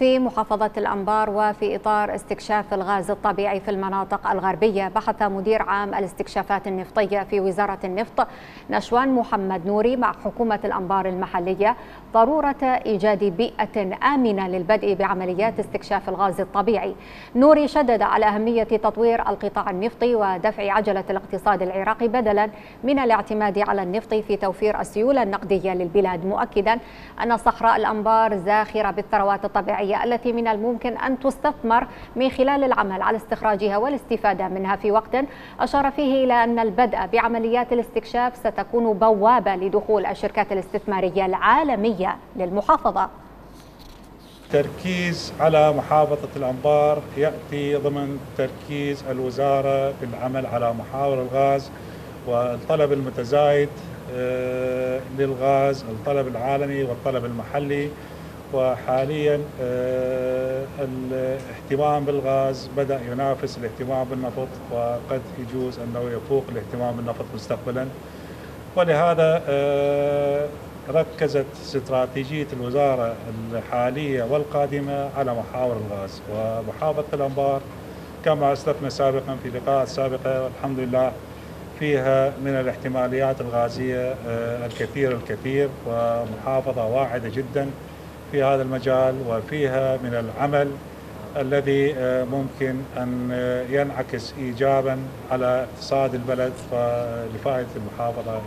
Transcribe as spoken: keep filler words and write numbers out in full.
في محافظة الأنبار. وفي إطار استكشاف الغاز الطبيعي في المناطق الغربية، بحث مدير عام الاستكشافات النفطية في وزارة النفط نشوان محمد نوري مع حكومة الأنبار المحلية ضرورة إيجاد بيئة آمنة للبدء بعمليات استكشاف الغاز الطبيعي. نوري شدد على أهمية تطوير القطاع النفطي ودفع عجلة الاقتصاد العراقي بدلا من الاعتماد على النفط في توفير السيولة النقدية للبلاد، مؤكدا أن صحراء الأنبار زاخرة بالثروات الطبيعية التي من الممكن أن تستثمر من خلال العمل على استخراجها والاستفادة منها، في وقت أشار فيه إلى أن البدء بعمليات الاستكشاف ستكون بوابة لدخول الشركات الاستثمارية العالمية للمحافظة. التركيز على محافظة الأنبار يأتي ضمن تركيز الوزارة في العمل على محاور الغاز والطلب المتزايد للغاز، الطلب العالمي والطلب المحلي. وحاليا الاهتمام بالغاز بدأ ينافس الاهتمام بالنفط، وقد يجوز أنه يفوق الاهتمام بالنفط مستقبلا. ولهذا ركزت استراتيجية الوزارة الحالية والقادمة على محاور الغاز ومحافظة الأنبار، كما أسلفنا سابقا في لقاءات سابقة، والحمد لله فيها من الاحتماليات الغازية الكثير الكثير، ومحافظة واعدة جدا في هذا المجال، وفيها من العمل الذي ممكن أن ينعكس إيجاباً على اقتصاد البلد ولفائدة المحافظة.